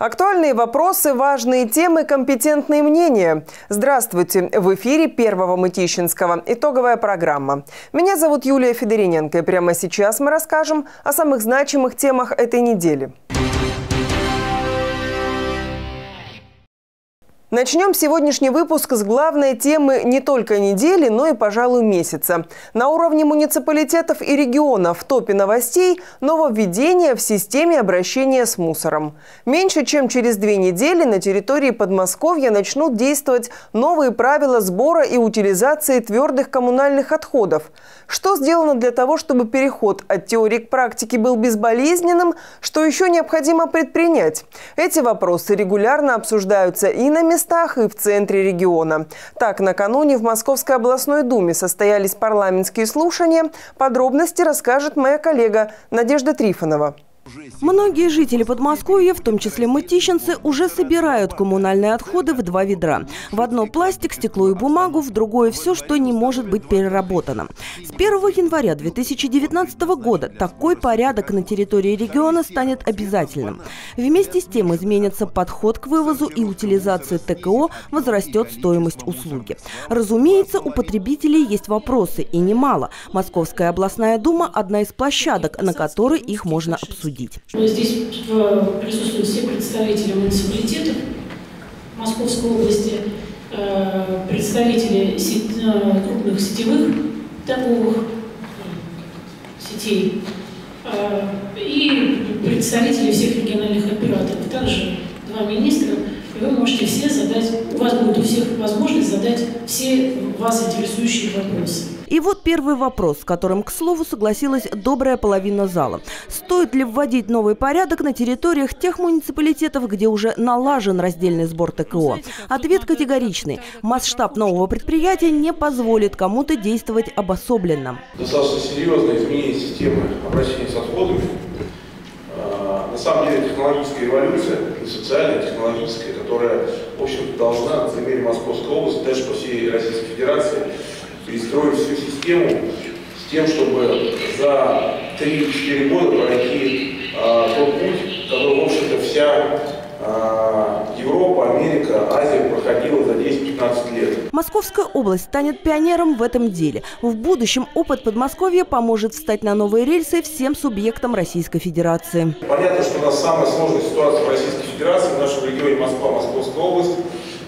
Актуальные вопросы, важные темы, компетентные мнения. Здравствуйте! В эфире Первого Мытищинского. Итоговая программа. Меня зовут Юлия Федориненко. И прямо сейчас мы расскажем о самых значимых темах этой недели. Начнем сегодняшний выпуск с главной темы не только недели, но и, пожалуй, месяца. На уровне муниципалитетов и регионов в топе новостей – нововведение в системе обращения с мусором. Меньше чем через 2 недели на территории Подмосковья начнут действовать новые правила сбора и утилизации твердых коммунальных отходов. Что сделано для того, чтобы переход от теории к практике был безболезненным, что еще необходимо предпринять? Эти вопросы регулярно обсуждаются и на местах, и в центре региона. Так, накануне в Московской областной думе состоялись парламентские слушания. Подробности расскажет моя коллега Надежда Трифонова. Многие жители Подмосковья, в том числе мытищинцы, уже собирают коммунальные отходы в 2 ведра. В одно пластик, стекло и бумагу, в другое все, что не может быть переработано. С 1 января 2019 года такой порядок на территории региона станет обязательным. Вместе с тем изменится подход к вывозу и утилизации ТКО, возрастет стоимость услуги. Разумеется, у потребителей есть вопросы, и немало. Московская областная дума – одна из площадок, на которой их можно обсудить. Здесь присутствуют все представители муниципалитетов Московской области, представители крупных сетевых торговых сетей и представители всех региональных операторов. Также 2 министра. И вы можете все задать, у вас будет у всех возможность задать все вас интересующие вопросы. И вот первый вопрос, с которым, к слову, согласилась добрая половина зала. Стоит ли вводить новый порядок на территориях тех муниципалитетов, где уже налажен раздельный сбор ТКО? Ответ категоричный. Масштаб нового предприятия не позволит кому-то действовать обособленно. Достаточно серьезное изменение системы обращения с отходами. На самом деле технологическая революция, и социальная, и технологическая, которая, в общем-то, должна, на примере Московской области, дальше по всей Российской Федерации, перестроить всю систему с тем, чтобы за 3-4 года пройти тот путь, который, в общем-то, вся Европа, Америка, Азия проходила за 10-15 лет. Московская область станет пионером в этом деле. В будущем опыт Подмосковья поможет встать на новые рельсы всем субъектам Российской Федерации. Понятно, что у нас самая сложная ситуация в Российской Федерации, в нашем регионе Москва, Московская область.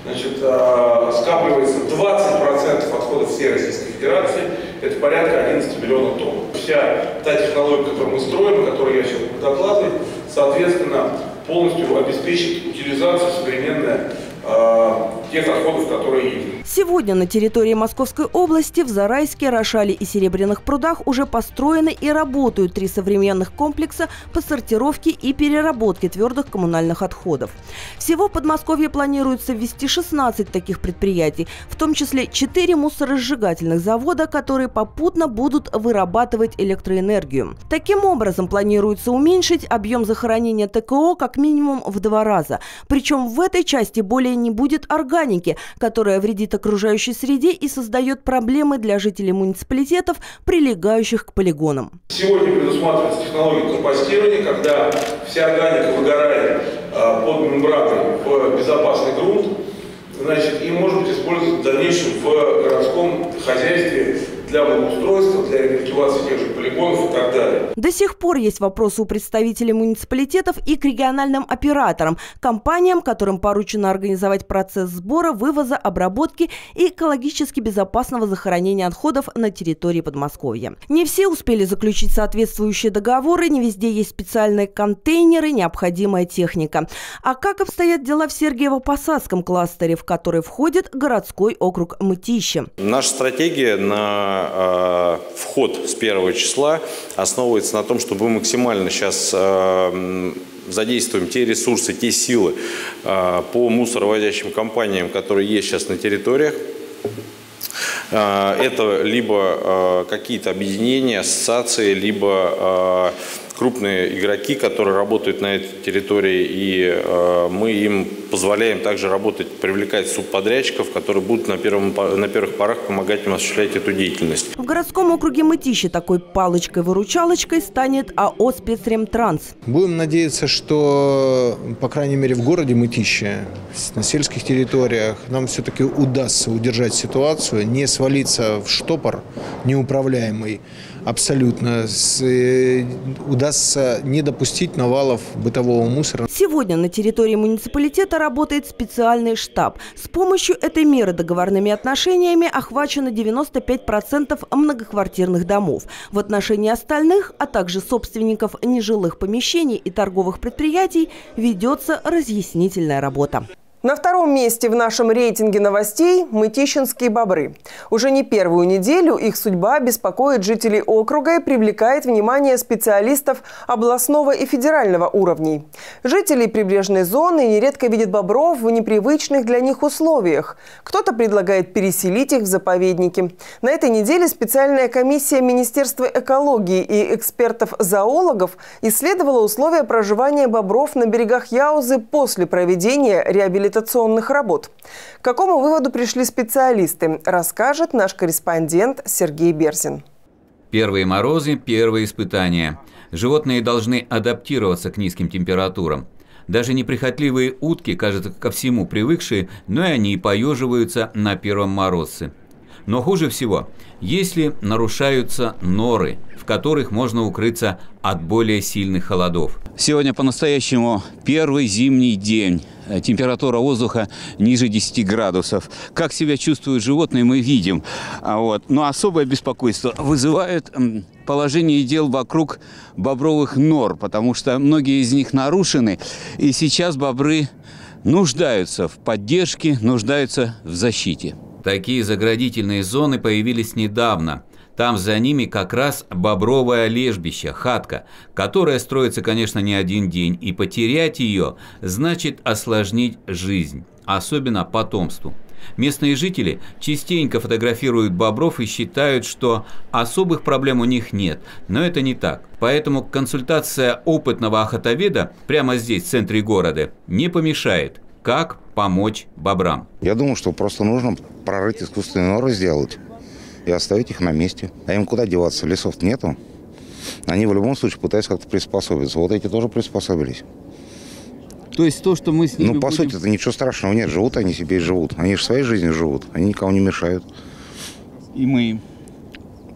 Значит, скапливается 20% отходов всей Российской Федерации, это порядка 11 миллионов тонн. Вся та технология, которую мы строим, которую я сейчас буду докладывать, соответственно, полностью обеспечит утилизацию современной тех отходов, которые есть. Сегодня на территории Московской области в Зарайске, Рошале и Серебряных прудах уже построены и работают 3 современных комплекса по сортировке и переработке твердых коммунальных отходов. Всего в Подмосковье планируется ввести 16 таких предприятий, в том числе 4 мусоросжигательных завода, которые попутно будут вырабатывать электроэнергию. Таким образом, планируется уменьшить объем захоронения ТКО как минимум в 2 раза. Причем в этой части более не будет органики, которая вредит окружающей среде и создает проблемы для жителей муниципалитетов, прилегающих к полигонам. Сегодня предусматривается технология компостирования, когда вся органика выгорает под мембраной в безопасный грунт, значит, и может быть использоваться в дальнейшем в городском хозяйстве для благоустройства, для рекультивации тех же полигонов и так далее. До сих пор есть вопросы у представителей муниципалитетов и к региональным операторам, компаниям, которым поручено организовать процесс сбора, вывоза, обработки и экологически безопасного захоронения отходов на территории Подмосковья. Не все успели заключить соответствующие договоры, не везде есть специальные контейнеры, необходимая техника. А как обстоят дела в Сергиево-Посадском кластере, в который входит городской округ Мытищи? Наша стратегия на вход с 1 числа основывается на том, что мы максимально сейчас задействуем те ресурсы, те силы по мусоровозящим компаниям, которые есть сейчас на территориях. Это либо какие-то объединения, ассоциации, либо крупные игроки, которые работают на этой территории, и мы им позволяем также работать, привлекать субподрядчиков, которые будут на первых порах помогать им осуществлять эту деятельность. В городском округе Мытищи такой палочкой-выручалочкой станет АО «Спецремтранс». Будем надеяться, что, по крайней мере, в городе Мытищи, на сельских территориях, нам все-таки удастся удержать ситуацию, не свалиться в штопор неуправляемый абсолютно, удастся не допустить навалов бытового мусора. Сегодня на территории муниципалитета работает специальный штаб. С помощью этой меры договорными отношениями охвачено 95% многоквартирных домов. В отношении остальных, а также собственников нежилых помещений и торговых предприятий, ведется разъяснительная работа. На втором месте в нашем рейтинге новостей – мытищинские бобры. Уже не первую неделю их судьба беспокоит жителей округа и привлекает внимание специалистов областного и федерального уровней. Жители прибрежной зоны нередко видят бобров в непривычных для них условиях. Кто-то предлагает переселить их в заповедники. На этой неделе специальная комиссия Министерства экологии и экспертов-зоологов исследовала условия проживания бобров на берегах Яузы после проведения реабилитации. Работ. К какому выводу пришли специалисты, расскажет наш корреспондент Сергей Берзин. Первые морозы – первые испытания. Животные должны адаптироваться к низким температурам. Даже неприхотливые утки, кажется, ко всему привыкшие, но и они поеживаются на первом морозце. Но хуже всего, если нарушаются норы, в которых можно укрыться от более сильных холодов. Сегодня по-настоящему первый зимний день. Температура воздуха ниже 10 градусов. Как себя чувствуют животные, мы видим. Но особое беспокойство вызывает положение дел вокруг бобровых нор, потому что многие из них нарушены. И сейчас бобры нуждаются в поддержке, нуждаются в защите. Такие заградительные зоны появились недавно. Там за ними как раз бобровое лежбище, хатка, которая строится, конечно, не один день. И потерять ее значит осложнить жизнь, особенно потомству. Местные жители частенько фотографируют бобров и считают, что особых проблем у них нет. Но это не так. Поэтому консультация опытного охотоведа прямо здесь, в центре города, не помешает. Как помочь бобрам? Я думаю, что просто нужно прорыть искусственные норы, сделать и оставить их на месте. А им куда деваться? Лесов нету. Они в любом случае пытаются как-то приспособиться. Вот эти тоже приспособились. То есть то, что мы с ними по сути, это ничего страшного нет. Живут они себе и живут. Они же своей жизнью живут. Они никому не мешают. И мы им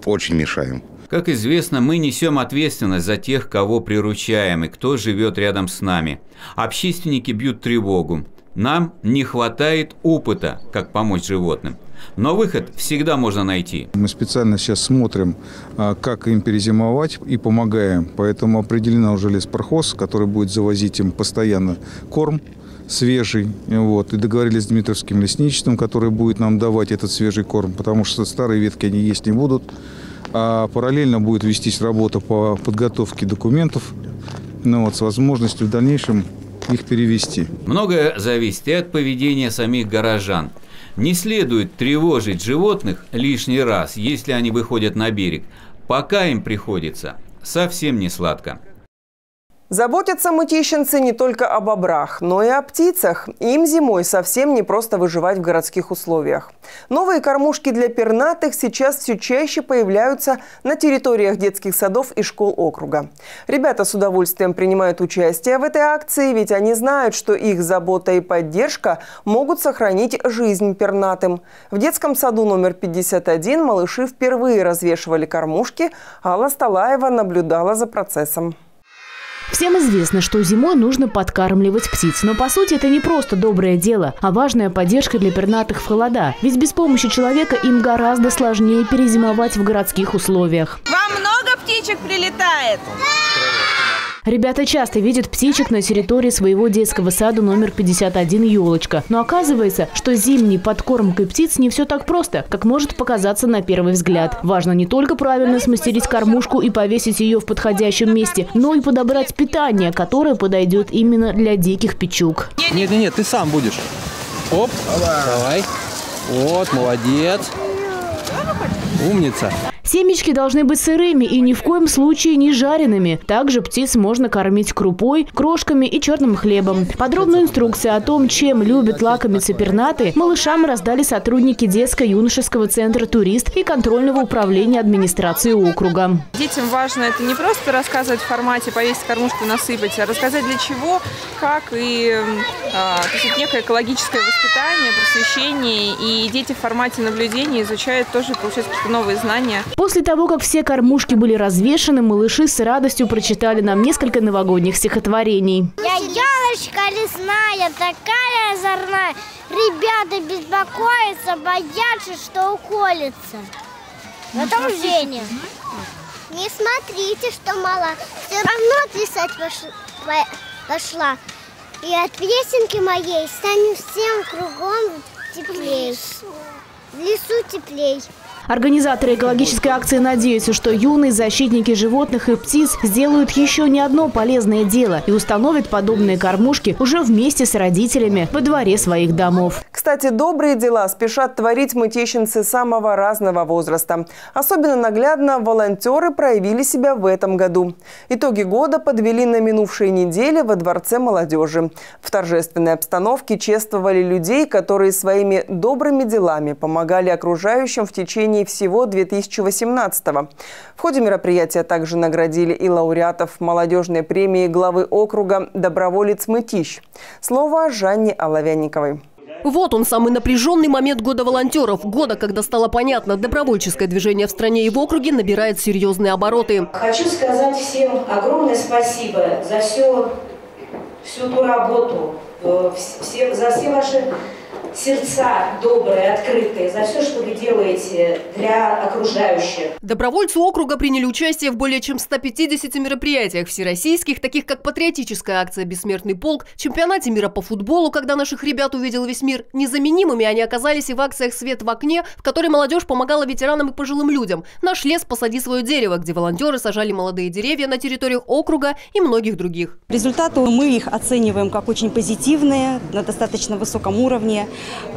очень мешаем. Как известно, мы несем ответственность за тех, кого приручаем и кто живет рядом с нами. Общественники бьют тревогу. Нам не хватает опыта, как помочь животным. Но выход всегда можно найти. Мы специально сейчас смотрим, как им перезимовать, и помогаем. Поэтому определена уже леспромхоз, который будет завозить им постоянно корм свежий. И договорились с Дмитровским лесничеством, который будет нам давать этот свежий корм, потому что старые ветки они есть не будут. А параллельно будет вестись работа по подготовке документов, с возможностью в дальнейшем их перевести. Многое зависит и от поведения самих горожан. Не следует тревожить животных лишний раз, если они выходят на берег. Пока им приходится совсем не сладко. Заботятся мытищинцы не только о бобрах, но и о птицах. Им зимой совсем не просто выживать в городских условиях. Новые кормушки для пернатых сейчас все чаще появляются на территориях детских садов и школ округа. Ребята с удовольствием принимают участие в этой акции, ведь они знают, что их забота и поддержка могут сохранить жизнь пернатым. В детском саду номер 51 малыши впервые развешивали кормушки. Алла Сталаева наблюдала за процессом. Всем известно, что зимой нужно подкармливать птиц. Но, по сути, это не просто доброе дело, а важная поддержка для пернатых в холода. Ведь без помощи человека им гораздо сложнее перезимовать в городских условиях. Вам много птичек прилетает? Ребята часто видят птичек на территории своего детского сада номер 51 «Елочка». Но оказывается, что зимней подкормкой птиц не все так просто, как может показаться на первый взгляд. Важно не только правильно смастерить кормушку и повесить ее в подходящем месте, но и подобрать питание, которое подойдет именно для диких печук. Нет, ты сам будешь. Оп, давай. Вот, молодец. Умница. Семечки должны быть сырыми и ни в коем случае не жареными. Также птиц можно кормить крупой, крошками и черным хлебом. Подробную инструкцию о том, чем любят лакомиться пернатые, малышам раздали сотрудники детско-юношеского центра «Турист» и контрольного управления администрации округа. Детям важно это не просто рассказывать в формате «повесить кормушку, насыпать», а рассказать для чего, как, и некое экологическое воспитание, просвещение. И дети в формате наблюдения изучают тоже, получают какие-то новые знания. После того, как все кормушки были развешаны, малыши с радостью прочитали нам несколько новогодних стихотворений. Я елочка лесная, такая озорная. Ребята беспокоятся, боятся, что уколется. Потом Женя. Не смотрите, что мало, все равно писать пошла. И от песенки моей станет всем кругом теплей. В лесу теплей. Организаторы экологической акции надеются, что юные защитники животных и птиц сделают еще не одно полезное дело и установят подобные кормушки уже вместе с родителями во дворе своих домов. Кстати, добрые дела спешат творить мытищинцы самого разного возраста. Особенно наглядно волонтеры проявили себя в этом году. Итоги года подвели на минувшей неделе во Дворце молодежи. В торжественной обстановке чествовали людей, которые своими добрыми делами помогали окружающим в течение всего 2018-го. В ходе мероприятия также наградили и лауреатов молодежной премии главы округа «Доброволец Мытищ». Слово о Жанне Оловянниковой. Вот он, самый напряженный момент года волонтеров. Года, когда стало понятно, добровольческое движение в стране и в округе набирает серьезные обороты. Хочу сказать всем огромное спасибо за всю ту работу, за все ваши сердца добрые, открытые, за все, что вы делаете для окружающих. Добровольцы округа приняли участие в более чем 150 мероприятиях всероссийских, таких как патриотическая акция «Бессмертный полк», чемпионате мира по футболу, когда наших ребят увидел весь мир. Незаменимыми они оказались и в акциях «Свет в окне», в которой молодежь помогала ветеранам и пожилым людям. «Наш лес, посади свое дерево», где волонтеры сажали молодые деревья на территориях округа и многих других. Результаты мы их оцениваем как очень позитивные, на достаточно высоком уровне.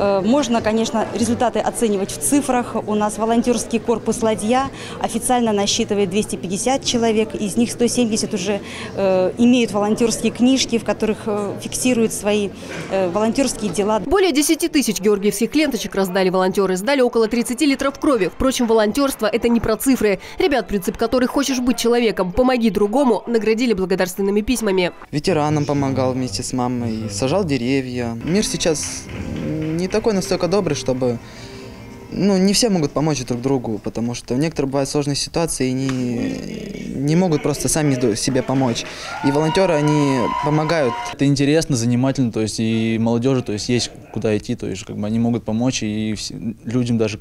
Можно, конечно, результаты оценивать в цифрах. У нас волонтерский корпус «Ладья» официально насчитывает 250 человек. Из них 170 уже имеют волонтерские книжки, в которых фиксируют свои волонтерские дела. Более 10 тысяч георгиевских ленточек раздали волонтеры. Сдали около 30 литров крови. Впрочем, волонтерство – это не про цифры. Ребят, принцип которых «хочешь быть человеком, помоги другому», наградили благодарственными письмами. Ветеранам помогал вместе с мамой, сажал деревья. Мир сейчас не такой настолько добрый, чтобы... не все могут помочь друг другу, потому что некоторые бывают сложные ситуации и не могут просто сами себе помочь. И волонтеры, они помогают. Это интересно, занимательно, то есть и молодежи, то есть есть куда идти, то есть они могут помочь, и людям даже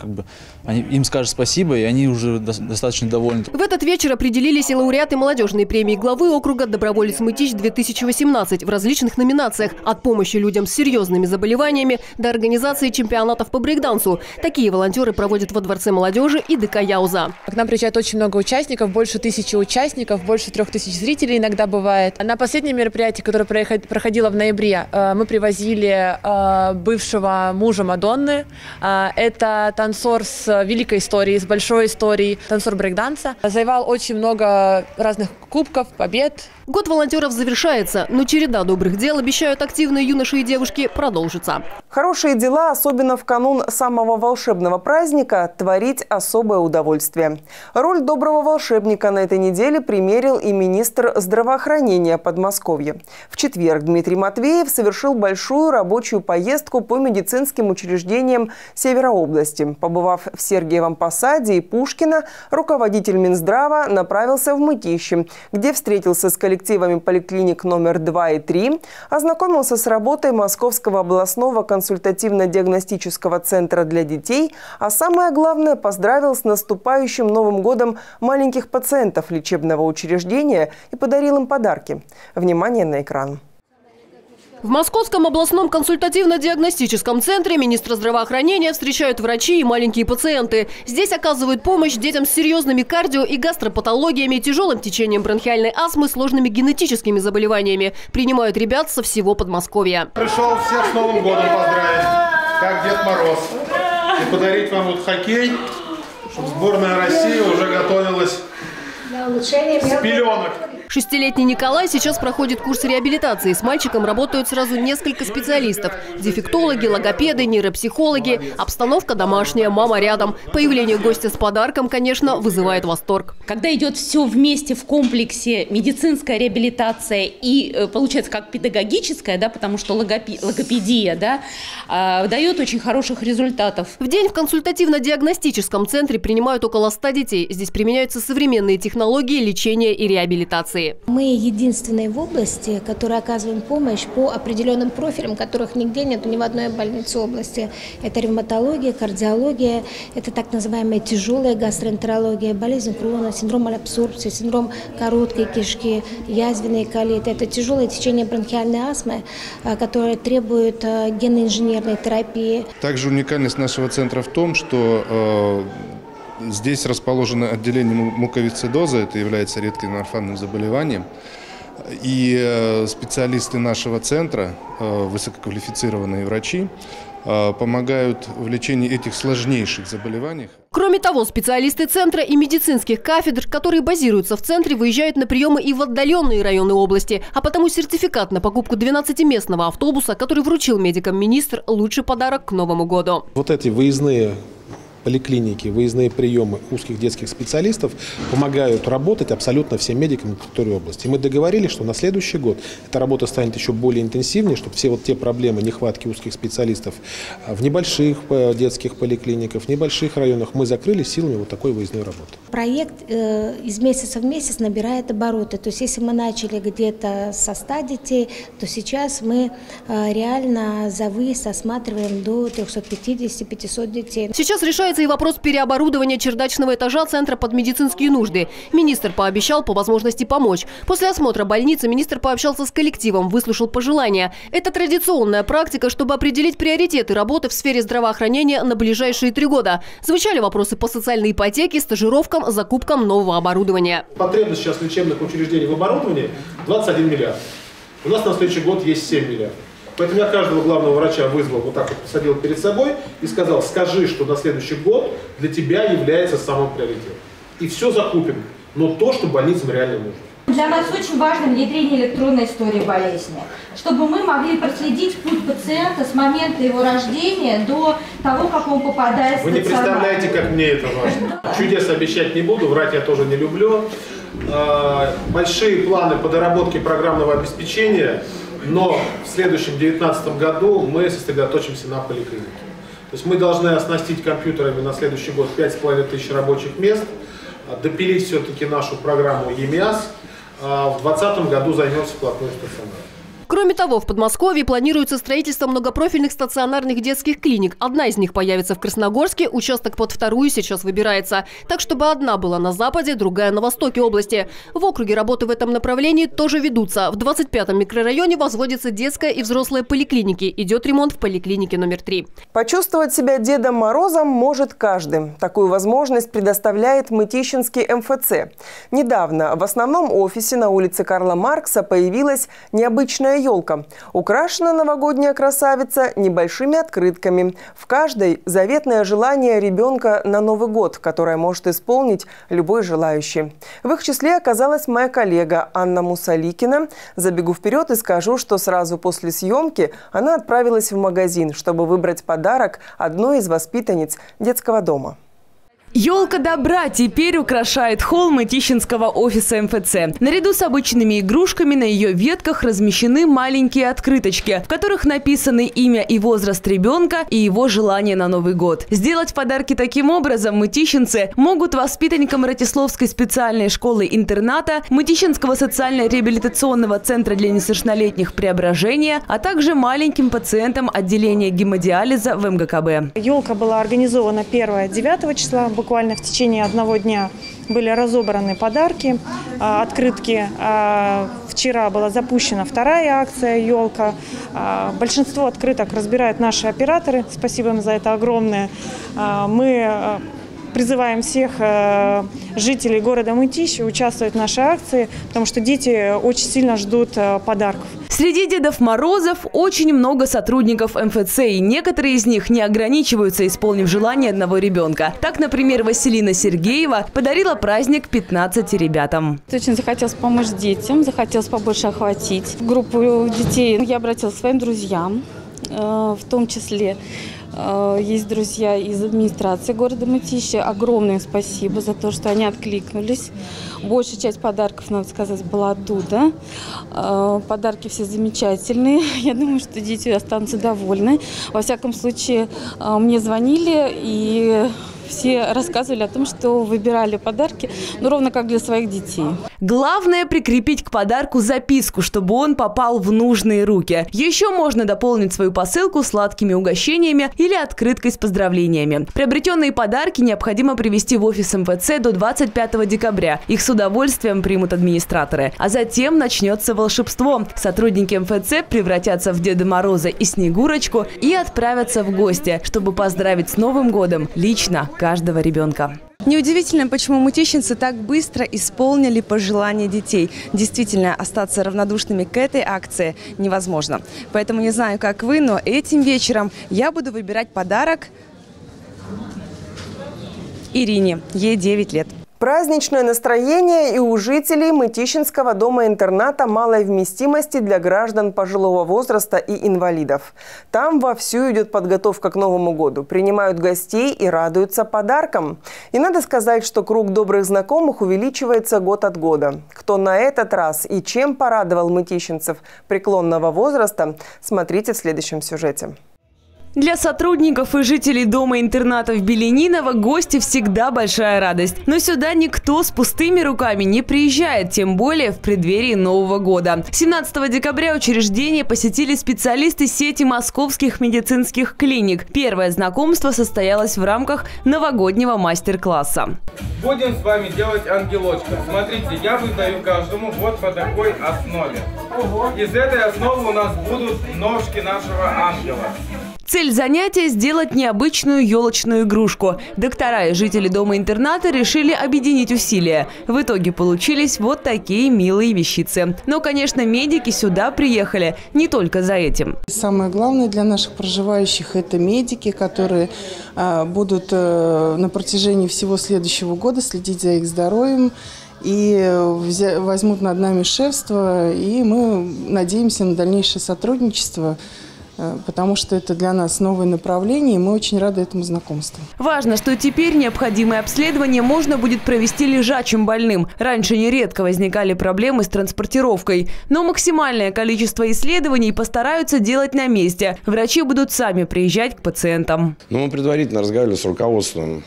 им скажут спасибо, и они уже достаточно довольны. В этот вечер определились и лауреаты молодежной премии главы округа «Доброволец Мытищ-2018» в различных номинациях: от помощи людям с серьезными заболеваниями до организации чемпионатов по брейкдансу. Такие волонтеры проводят во Дворце молодежи и ДК «Яуза». К нам приезжает очень много участников, больше 1000 участников, больше 3000 зрителей иногда бывает. На последнее мероприятие, которое проходило в ноябре, мы привозили бывшего мужа Мадонны. Это танцор с великой историей, с большой историей, танцор брейкданса. Завоевал очень много разных кубков, побед. Год волонтеров завершается, но череда добрых дел, обещают активные юноши и девушки, продолжится. Хорошие дела, особенно в канун самого волшебного праздника, творить особое удовольствие. Роль доброго волшебника на этой неделе примерил и министр здравоохранения Подмосковья. В четверг Дмитрий Матвеев совершил большую рабочую поездку по медицинским учреждениям Северообласти. Побывав в Сергиевом Посаде и Пушкино, руководитель Минздрава направился в Мытищи, где встретился с коллективами поликлиник номер 2 и 3, ознакомился с работой Московского областного консультативно-диагностического центра для детей, а самое главное, поздравил с наступающим Новым годом маленьких пациентов лечебного учреждения и подарил им подарки. Внимание на экран. В Московском областном консультативно-диагностическом центре министра здравоохранения встречают врачи и маленькие пациенты. Здесь оказывают помощь детям с серьезными кардио- и гастропатологиями, тяжелым течением бронхиальной астмы, сложными генетическими заболеваниями. Принимают ребят со всего Подмосковья. Пришел всех с Новым годом поздравить, как Дед Мороз. И подарить вам вот хоккей чтобы сборная России уже готовилась с пеленок. Шестилетний Николай сейчас проходит курс реабилитации. С мальчиком работают сразу несколько специалистов. Дефектологи, логопеды, нейропсихологи. Обстановка домашняя, мама рядом. Появление гостя с подарком, конечно, вызывает восторг. Когда идет все вместе в комплексе, медицинская реабилитация и, получается, как педагогическая, да, потому что логопедия, да, дает очень хороших результатов. В день в консультативно-диагностическом центре принимают около 100 детей. Здесь применяются современные технологии лечения и реабилитации. Мы единственные в области, которые оказываем помощь по определенным профилям, которых нигде нет ни в одной больнице области. Это ревматология, кардиология, это так называемая тяжелая гастроэнтерология, болезнь Крона, синдром малабсорбции, синдром короткой кишки, язвенные колиты. Это тяжелое течение бронхиальной астмы, которое требует генно-инженерной терапии. Также уникальность нашего центра в том, что здесь расположено отделение муковисцидоза, это является редким орфанным заболеванием. И специалисты нашего центра, высококвалифицированные врачи, помогают в лечении этих сложнейших заболеваний. Кроме того, специалисты центра и медицинских кафедр, которые базируются в центре, выезжают на приемы и в отдаленные районы области. А потому сертификат на покупку 12-местного автобуса, который вручил медикам министр, лучший подарок к Новому году. Вот эти выездные поликлиники, выездные приемы узких детских специалистов помогают работать абсолютно всем медикам территории области. И мы договорились, что на следующий год эта работа станет еще более интенсивнее, чтобы все вот те проблемы нехватки узких специалистов в небольших детских поликлиниках, в небольших районах мы закрыли силами вот такой выездной работы. Проект из месяца в месяц набирает обороты. То есть если мы начали где-то со 100 детей, то сейчас мы реально за выезд осматриваем до 350-500 детей. Сейчас решается и вопрос переоборудования чердачного этажа центра под медицинские нужды. Министр пообещал по возможности помочь. После осмотра больницы министр пообщался с коллективом, выслушал пожелания. Это традиционная практика, чтобы определить приоритеты работы в сфере здравоохранения на ближайшие 3 года. Звучали вопросы по социальной ипотеке, стажировкам, закупкам нового оборудования. Потребность сейчас лечебных учреждений в оборудовании 21 миллиард. У нас на следующий год есть 7 миллиардов. Поэтому я каждого главного врача вызвал, вот так вот посадил перед собой и сказал: скажи, что на следующий год для тебя является самым приоритетом. И все закупим, но то, что больницам реально нужно. Для нас очень важно внедрение электронной истории болезни, чтобы мы могли проследить путь пациента с момента его рождения до того, как он попадает в стационар. Вы не представляете, как мне это важно. Чудес обещать не буду, врать я тоже не люблю. Большие планы по доработке программного обеспечения. Но в следующем 2019 году мы сосредоточимся на поликлинике. То есть мы должны оснастить компьютерами на следующий год 5500 рабочих мест, допилить все-таки нашу программу ЕМИАС, в 2020 году займемся вплотную стационаром. Кроме того, в Подмосковье планируется строительство многопрофильных стационарных детских клиник. Одна из них появится в Красногорске, участок под вторую сейчас выбирается. Так, чтобы одна была на западе, другая на востоке области. В округе работы в этом направлении тоже ведутся. В 25-м микрорайоне возводится детская и взрослая поликлиники. Идет ремонт в поликлинике номер 3. Почувствовать себя Дедом Морозом может каждый. Такую возможность предоставляет Мытищинский МФЦ. Недавно в основном офисе на улице Карла Маркса появилась необычная елка. Украшена новогодняя красавица небольшими открытками. В каждой заветное желание ребенка на Новый год, которое может исполнить любой желающий. В их числе оказалась моя коллега Анна Мусаликина. Забегу вперед и скажу, что сразу после съемки она отправилась в магазин, чтобы выбрать подарок одной из воспитанниц детского дома. Елка добра теперь украшает холл Мытищинского офиса МФЦ. Наряду с обычными игрушками на ее ветках размещены маленькие открыточки, в которых написаны имя и возраст ребенка и его желание на Новый год. Сделать подарки таким образом мытищинцы могут воспитанникам Ротисловской специальной школы-интерната, Мытищинского социально-реабилитационного центра для несовершеннолетних «Преображение», а также маленьким пациентам отделения гемодиализа в МГКБ. Елка была организована 1-9 числа. Буквально в течение одного дня были разобраны подарки, открытки. Вчера была запущена вторая акция «Елка». Большинство открыток разбирают наши операторы. Спасибо им за это огромное. Мы призываем всех жителей города Мытищи участвовать в нашей акции, потому что дети очень сильно ждут подарков. Среди Дедов Морозов очень много сотрудников МФЦ, и некоторые из них не ограничиваются, исполнив желание одного ребенка. Так, например, Василина Сергеева подарила праздник 15 ребятам. Очень захотелось помочь детям, захотелось побольше охватить группу детей. Я обратилась к своим друзьям, в том числе есть друзья из администрации города Мытищи. Огромное спасибо за то, что они откликнулись. Большая часть подарков, надо сказать, была оттуда. Подарки все замечательные. Я думаю, что дети останутся довольны. Во всяком случае, мне звонили и все рассказывали о том, что выбирали подарки, ну, ровно как для своих детей. Главное – прикрепить к подарку записку, чтобы он попал в нужные руки. Еще можно дополнить свою посылку сладкими угощениями или открыткой с поздравлениями. Приобретенные подарки необходимо привезти в офис МФЦ до 25 декабря. Их с удовольствием примут администраторы. А затем начнется волшебство. Сотрудники МФЦ превратятся в Деда Мороза и Снегурочку и отправятся в гости, чтобы поздравить с Новым годом лично каждого ребенка. Неудивительно, почему мытищинцы так быстро исполнили пожелания детей. Действительно, остаться равнодушными к этой акции невозможно. Поэтому не знаю, как вы, но этим вечером я буду выбирать подарок Ирине. Ей 9 лет. Праздничное настроение и у жителей Мытищинского дома-интерната малой вместимости для граждан пожилого возраста и инвалидов. Там вовсю идет подготовка к Новому году. Принимают гостей и радуются подаркам. И надо сказать, что круг добрых знакомых увеличивается год от года. Кто на этот раз и чем порадовал мытищинцев преклонного возраста, смотрите в следующем сюжете. Для сотрудников и жителей дома-интерната в Белениново гости всегда большая радость. Но сюда никто с пустыми руками не приезжает, тем более в преддверии Нового года. 17 декабря учреждение посетили специалисты сети московских медицинских клиник. Первое знакомство состоялось в рамках новогоднего мастер-класса. Будем с вами делать ангелочка. Смотрите, я выдаю каждому вот по такой основе. Из этой основы у нас будут ножки нашего ангела. Цель занятия – сделать необычную елочную игрушку. Доктора и жители дома-интерната решили объединить усилия. В итоге получились вот такие милые вещицы. Но, конечно, медики сюда приехали не только за этим. Самое главное для наших проживающих – это медики, которые будут на протяжении всего следующего года следить за их здоровьем. И возьмут над нами шефство, и мы надеемся на дальнейшее сотрудничество, потому что это для нас новое направление, и мы очень рады этому знакомству. Важно, что теперь необходимое обследование можно будет провести лежачим больным. Раньше нередко возникали проблемы с транспортировкой. Но максимальное количество исследований постараются делать на месте. Врачи будут сами приезжать к пациентам. Ну, мы предварительно разговаривали с руководством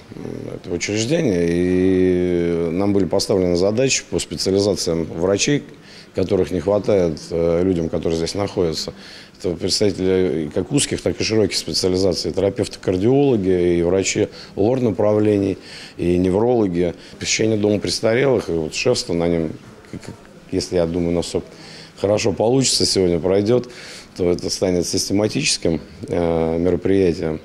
этого учреждения, и нам были поставлены задачи по специализациям врачей, которых не хватает людям, которые здесь находятся. Это представители как узких, так и широких специализаций. Терапевты-кардиологи, и врачи лор-направлений, и неврологи. Посещение дома престарелых, и вот шефство на нем, если, я думаю, у нас все хорошо получится, сегодня пройдет, то это станет систематическим мероприятием.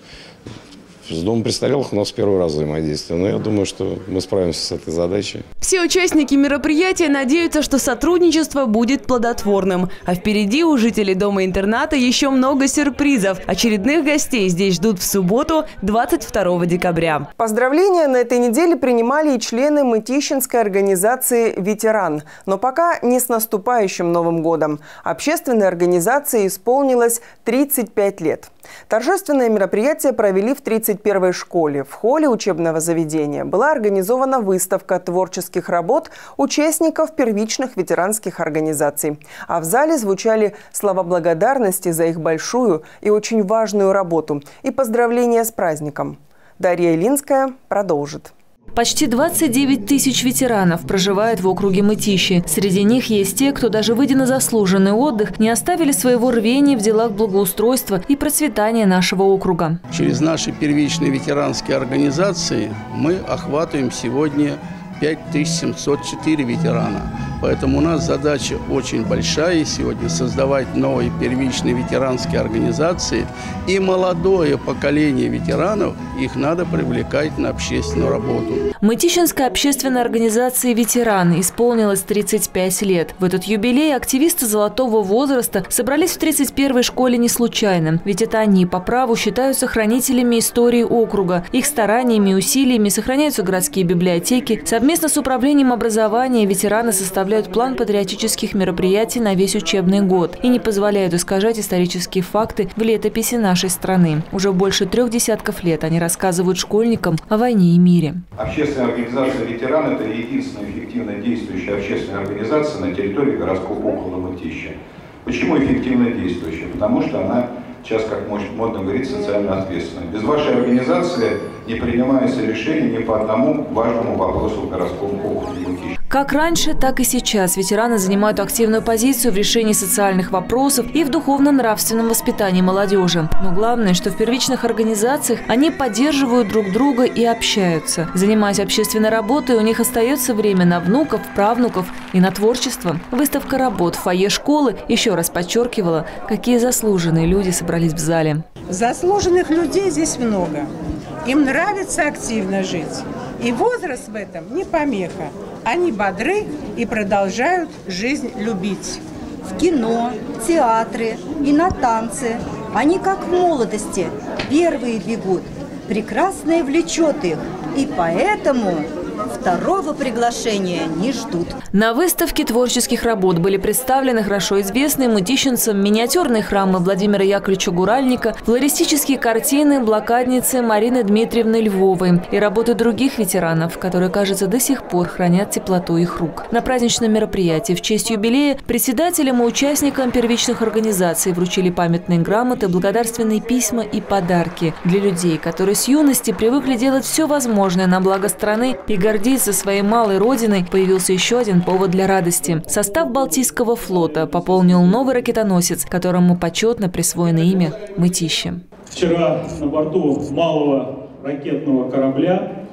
С домом престарелых у нас первый раз взаимодействие, но я думаю, что мы справимся с этой задачей. Все участники мероприятия надеются, что сотрудничество будет плодотворным. А впереди у жителей дома-интерната еще много сюрпризов. Очередных гостей здесь ждут в субботу, 22 декабря. Поздравления на этой неделе принимали и члены мытищинской организации «Ветеран». Но пока не с наступающим Новым годом. Общественной организации исполнилось 35 лет. Торжественное мероприятие провели в 31-й школе. В холле учебного заведения была организована выставка творческих работ участников первичных ветеранских организаций. А в зале звучали слова благодарности за их большую и очень важную работу и поздравления с праздником. Дарья Линская продолжит. Почти 29 тысяч ветеранов проживают в округе Мытищи. Среди них есть те, кто, даже выйдя на заслуженный отдых, не оставили своего рвения в делах благоустройства и процветания нашего округа. Через наши первичные ветеранские организации мы охватываем сегодня 5704 ветерана. Поэтому у нас задача очень большая сегодня — создавать новые первичные ветеранские организации. И молодое поколение ветеранов, их надо привлекать на общественную работу. Мытищинской общественной организации «Ветеран» исполнилось 35 лет. В этот юбилей активисты золотого возраста собрались в 31-й школе не случайно. Ведь это они по праву считаются хранителями истории округа. Их стараниями и усилиями сохраняются городские библиотеки. Совместно с управлением образования ветераны составляют план патриотических мероприятий на весь учебный год и не позволяют искажать исторические факты в летописи нашей страны. Уже больше 3 десятков лет они рассказывают школьникам о войне и мире. Общественная организация «Ветеран» – это единственная эффективно действующая общественная организация на территории городского округа Мытищи. Почему эффективно действующая? Потому что она сейчас, как модно говорить, социально ответственная. Без вашей организации не принимаются решения ни по одному важному вопросу в городском округе Мытищи. Как раньше, так и сейчас ветераны занимают активную позицию в решении социальных вопросов и в духовно-нравственном воспитании молодежи. Но главное, что в первичных организациях они поддерживают друг друга и общаются. Занимаясь общественной работой, у них остается время на внуков, правнуков и на творчество. Выставка работ в фойе школы еще раз подчеркивала, какие заслуженные люди собрались в зале. Заслуженных людей здесь много. Им нравится активно жить. И возраст в этом не помеха. Они бодры и продолжают жизнь любить. В кино, театре и на танцы. Они, как в молодости, первые бегут. Прекрасное влечет их. И поэтому второго приглашения не ждут. На выставке творческих работ были представлены хорошо известные мытищинцам миниатюрные храмы Владимира Яковлевича Гуральника, флористические картины блокадницы Марины Дмитриевны Львовой и работы других ветеранов, которые, кажется, до сих пор хранят теплоту их рук. На праздничном мероприятии в честь юбилея председателям и участникам первичных организаций вручили памятные грамоты, благодарственные письма и подарки для людей, которые с юности привыкли делать все возможное на благо страны и гордиться своей малой родиной. Появился еще один повод для радости. Состав Балтийского флота пополнил новый ракетоносец, которому почетно присвоено имя «Мытищи». Вчера на борту малого ракетного корабля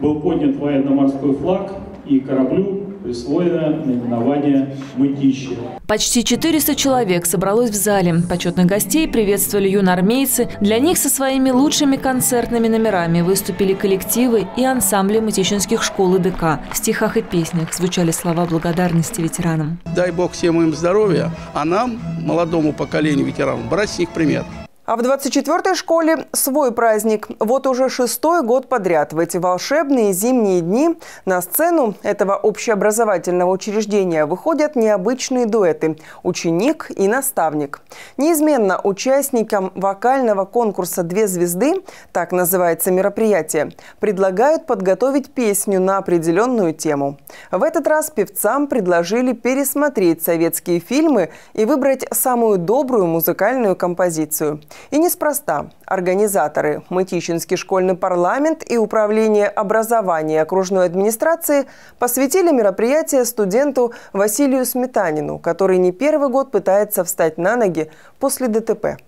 был поднят военно-морской флаг, и кораблю присвоено наименование «Мытищи». Почти 400 человек собралось в зале. Почетных гостей приветствовали юноармейцы. Для них со своими лучшими концертными номерами выступили коллективы и ансамбли мытищинских школ и ДК. В стихах и песнях звучали слова благодарности ветеранам. Дай Бог всем им здоровья, а нам, молодому поколению ветеранов, брать с них пример. А в 24-й школе свой праздник. Вот уже 6-й год подряд в эти волшебные зимние дни на сцену этого общеобразовательного учреждения выходят необычные дуэты – ученик и наставник. Неизменно участникам вокального конкурса «Две звезды», так называется мероприятие, предлагают подготовить песню на определенную тему. В этот раз певцам предложили пересмотреть советские фильмы и выбрать самую добрую музыкальную композицию. И неспроста организаторы, Мытищинский школьный парламент и Управление образования окружной администрации посвятили мероприятие студенту Василию Сметанину, который не первый год пытается встать на ноги после ДТП.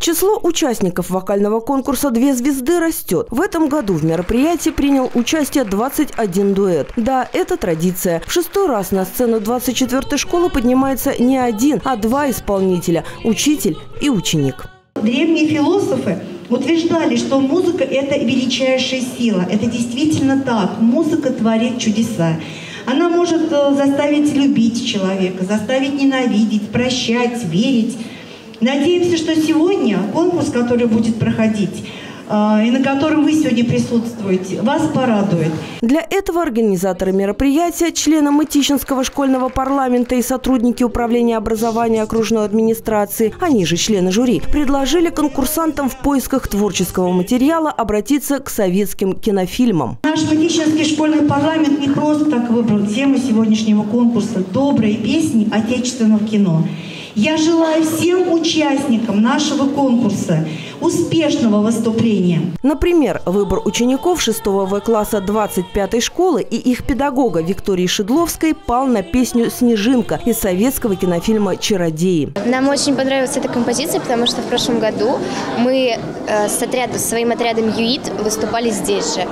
Число участников вокального конкурса «Две звезды» растет. В этом году в мероприятии принял участие 21 дуэт. Да, это традиция. В 6-й раз на сцену 24-й школы поднимается не один, а два исполнителя – учитель и ученик. Древние философы утверждали, что музыка – это величайшая сила. Это действительно так. Музыка творит чудеса. Она может заставить любить человека, заставить ненавидеть, прощать, верить. Надеемся, что сегодня конкурс, который будет проходить, и на котором вы сегодня присутствуете, вас порадует. Для этого организаторы мероприятия, члены Мытищинского школьного парламента и сотрудники Управления образования окружной администрации, они же члены жюри, предложили конкурсантам в поисках творческого материала обратиться к советским кинофильмам. Наш Мытищинский школьный парламент не просто так выбрал тему сегодняшнего конкурса «Добрые песни отечественного кино». Я желаю всем участникам нашего конкурса успешного выступления. Например, выбор учеников 6-го В-класса 25-й школы и их педагога Виктории Шедловской пал на песню «Снежинка» из советского кинофильма «Чародеи». Нам очень понравилась эта композиция, потому что в прошлом году мы с своим отрядом «ЮИД» выступали здесь же.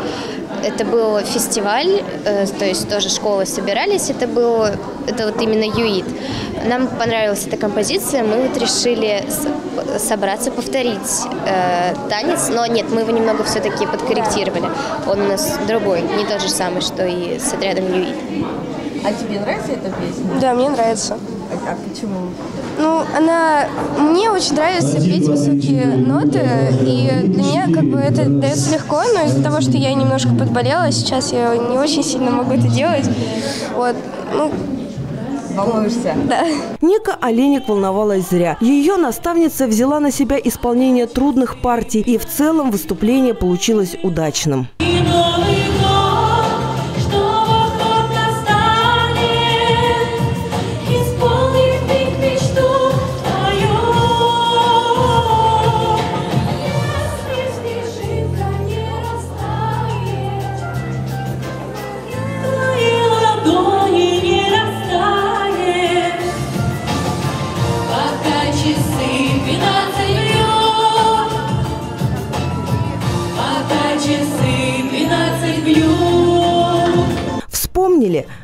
Это был фестиваль, то есть тоже школы собирались, это вот именно ЮИД. Нам понравилась эта композиция, мы вот решили собраться повторить танец, но нет, мы его немного все-таки подкорректировали. Он у нас другой, не тот же самый, что и с отрядом ЮИД. А тебе нравится эта песня? Да, мне нравится. А почему? Ну, мне очень нравится петь высокие ноты, и для меня как бы это дается легко, но из-за того, что я немножко подболела, сейчас я не очень сильно могу это делать. Вот, ну... Волнуешься? Да. Ника Оленик волновалась зря. Ее наставница взяла на себя исполнение трудных партий, и в целом выступление получилось удачным.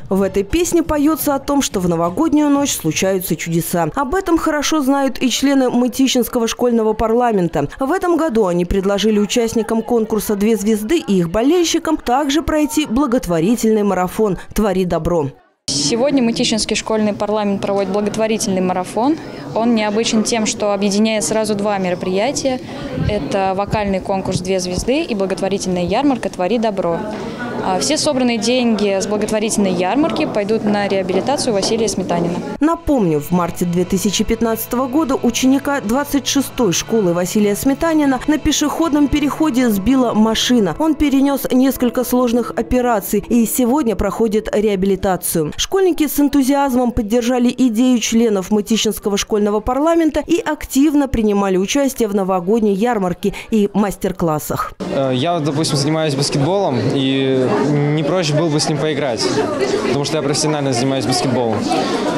В этой песне поется о том, что в новогоднюю ночь случаются чудеса. Об этом хорошо знают и члены Мытищинского школьного парламента. В этом году они предложили участникам конкурса «Две звезды» и их болельщикам также пройти благотворительный марафон «Твори добро». Сегодня Мытищинский школьный парламент проводит благотворительный марафон. Он необычен тем, что объединяет сразу два мероприятия. Это вокальный конкурс «Две звезды» и благотворительная ярмарка «Твори добро». Все собранные деньги с благотворительной ярмарки пойдут на реабилитацию Василия Сметанина. Напомню, в марте 2015 года ученика 26-й школы Василия Сметанина на пешеходном переходе сбила машина. Он перенес несколько сложных операций и сегодня проходит реабилитацию. Школьники с энтузиазмом поддержали идею членов Мытищинского школьного парламента и активно принимали участие в новогодней ярмарке и мастер-классах. Я, допустим, занимаюсь баскетболом и не проще был бы с ним поиграть, потому что я профессионально занимаюсь баскетболом.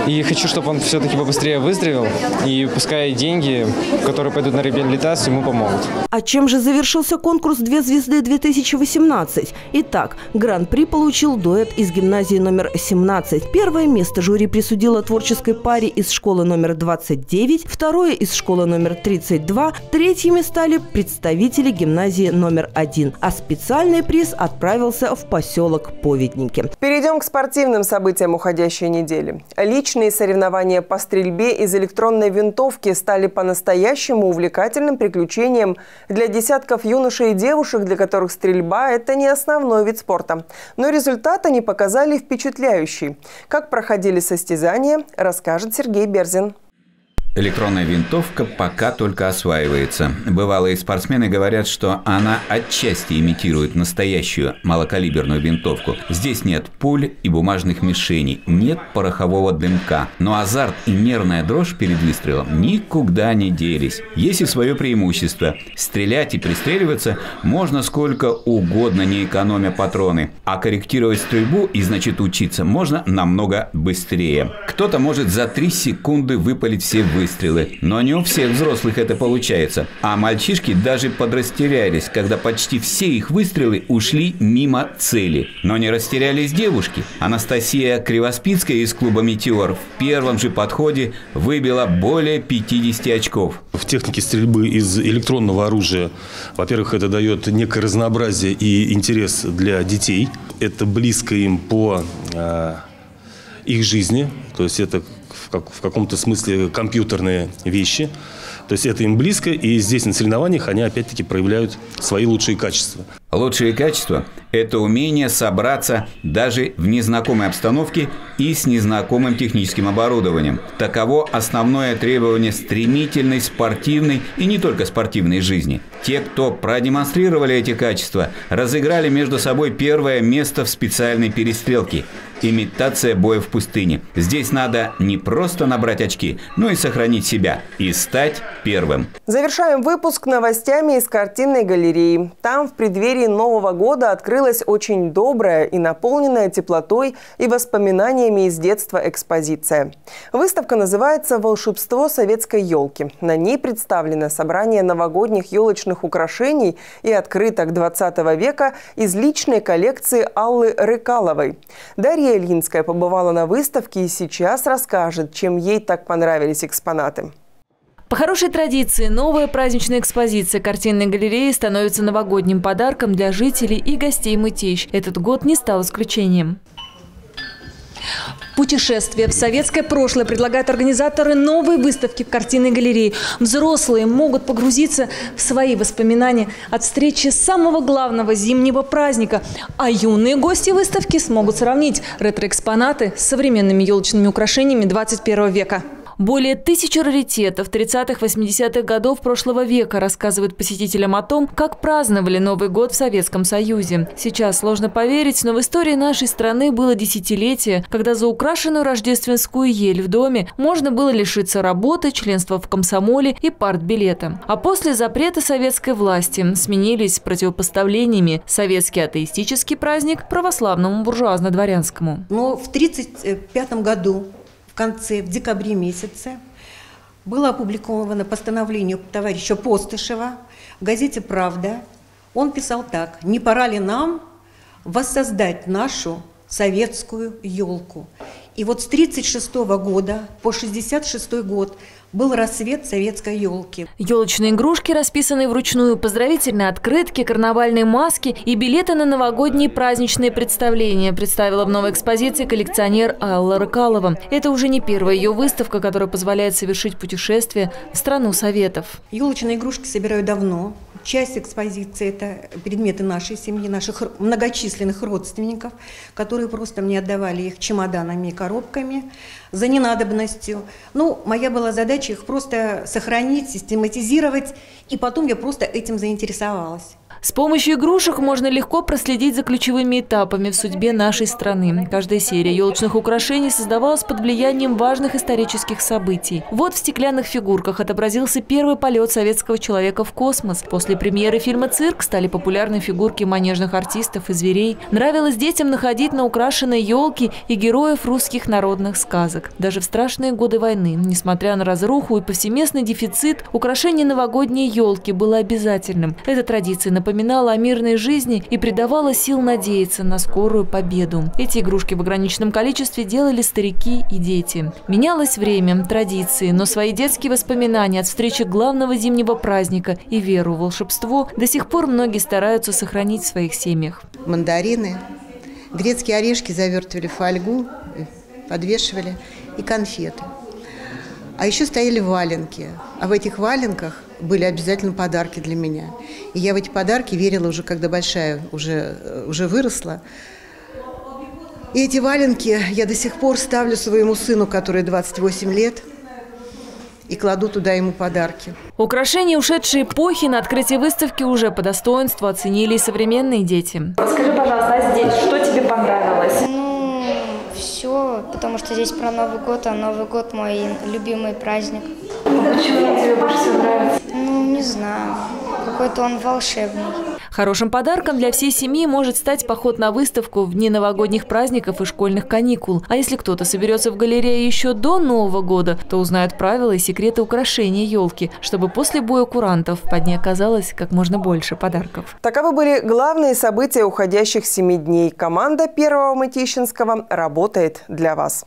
И хочу, чтобы он все-таки побыстрее выздоровел, и пускай деньги, которые пойдут на реабилитацию, ему помогут. А чем же завершился конкурс «Две звезды-2018»? Итак, гран-при получил дуэт из гимназии номер 17. Первое место жюри присудило творческой паре из школы номер 29, второе из школы номер 32, третьими стали представители гимназии номер 1, а специальный приз отправился в поселок Поведники. Перейдем к спортивным событиям уходящей недели. Личные соревнования по стрельбе из электронной винтовки стали по-настоящему увлекательным приключением для десятков юношей и девушек, для которых стрельба – это не основной вид спорта. Но результат они показали впечатляющий. Как проходили состязания, расскажет Сергей Берзин. Электронная винтовка пока только осваивается. Бывалые спортсмены говорят, что она отчасти имитирует настоящую малокалиберную винтовку. Здесь нет пуль и бумажных мишеней, нет порохового дымка. Но азарт и нервная дрожь перед выстрелом никуда не делись. Есть и свое преимущество. Стрелять и пристреливаться можно сколько угодно, не экономя патроны. А корректировать стрельбу и, значит, учиться можно намного быстрее. Кто-то может за 3 секунды выпалить все выстрелы. Но не у всех взрослых это получается. А мальчишки даже подрастерялись, когда почти все их выстрелы ушли мимо цели. Но не растерялись девушки. Анастасия Кривоспицкая из клуба «Метеор» в первом же подходе выбила более 50 очков. В технике стрельбы из электронного оружия, во-первых, это дает некое разнообразие и интерес для детей. Это близко им по их жизни. То есть это в каком-то смысле компьютерные вещи. То есть это им близко, и здесь на соревнованиях они опять-таки проявляют свои лучшие качества. Лучшие качества – это умение собраться даже в незнакомой обстановке и с незнакомым техническим оборудованием. Таково основное требование стремительной, спортивной и не только спортивной жизни. Те, кто продемонстрировали эти качества, разыграли между собой первое место в специальной перестрелке – имитация боя в пустыне. Здесь надо не просто набрать очки, но и сохранить себя и стать первым. Завершаем выпуск новостями из картинной галереи. Там в преддверии преддверии Нового года открылась очень добрая и наполненная теплотой и воспоминаниями из детства экспозиция. Выставка называется «Волшебство советской елки». На ней представлено собрание новогодних елочных украшений и открыток 20 века из личной коллекции Аллы Рыкаловой. Дарья Линская побывала на выставке и сейчас расскажет, чем ей так понравились экспонаты. По хорошей традиции, новая праздничная экспозиция картинной галереи становится новогодним подарком для жителей и гостей Мытищ. Этот год не стал исключением. Путешествие в советское прошлое предлагают организаторы новой выставки в картинной галерее. Взрослые могут погрузиться в свои воспоминания от встречи самого главного зимнего праздника. А юные гости выставки смогут сравнить ретроэкспонаты с современными елочными украшениями 21 века. Более 1000 раритетов 30-80-х годов прошлого века рассказывают посетителям о том, как праздновали Новый год в Советском Союзе. Сейчас сложно поверить, но в истории нашей страны было десятилетие, когда за украшенную рождественскую ель в доме можно было лишиться работы, членства в комсомоле и партбилета. А после запрета советской власти сменились противопоставлениями советский атеистический праздник православному буржуазно-дворянскому. Но в 1935 году в декабре месяце, было опубликовано постановление товарища Постышева в газете «Правда». Он писал так: «Не пора ли нам воссоздать нашу советскую елку?» И вот с 1936 года по 1966 год был рассвет советской елки. Елочные игрушки, расписанные вручную, поздравительные открытки, карнавальные маски и билеты на новогодние праздничные представления представила в новой экспозиции коллекционер Алла Рыкалова. Это уже не первая ее выставка, которая позволяет совершить путешествие в страну Советов. Елочные игрушки собираю давно. Часть экспозиции – это предметы нашей семьи, наших многочисленных родственников, которые просто мне отдавали их чемоданами и коробками за ненадобностью. Ну, моя была задача их просто сохранить, систематизировать, и потом я просто этим заинтересовалась. С помощью игрушек можно легко проследить за ключевыми этапами в судьбе нашей страны. Каждая серия елочных украшений создавалась под влиянием важных исторических событий. Вот в стеклянных фигурках отобразился первый полет советского человека в космос. После премьеры фильма «Цирк» стали популярны фигурки манежных артистов и зверей. Нравилось детям находить на украшенной елке и героев русских народных сказок. Даже в страшные годы войны, несмотря на разруху и повсеместный дефицит, украшение новогодней елки было обязательным. Эта традиция напоминала о мирной жизни и придавала сил надеяться на скорую победу. Эти игрушки в ограниченном количестве делали старики и дети. Менялось время, традиции, но свои детские воспоминания от встречи главного зимнего праздника и веру в волшебство до сих пор многие стараются сохранить в своих семьях. Мандарины, грецкие орешки завертывали в фольгу, подвешивали, и конфеты. А еще стояли валенки, а в этих валенках были обязательно подарки для меня. И я в эти подарки верила уже, когда большая уже выросла. И эти валенки я до сих пор ставлю своему сыну, который 28 лет, и кладу туда ему подарки. Украшения ушедшей эпохи на открытии выставки уже по достоинству оценили и современные дети. Расскажи, пожалуйста, а здесь что тебе понравилось? Все, потому что здесь про Новый год, а Новый год мой любимый праздник. А почему тебе больше всего нравится? Ну, не знаю. Какой-то он волшебный. Хорошим подарком для всей семьи может стать поход на выставку в дни новогодних праздников и школьных каникул. А если кто-то соберется в галерее еще до Нового года, то узнает правила и секреты украшения елки, чтобы после боя курантов под ней оказалось как можно больше подарков. Таковы были главные события уходящих 7 дней. Команда Первого Мытищинского работает для вас.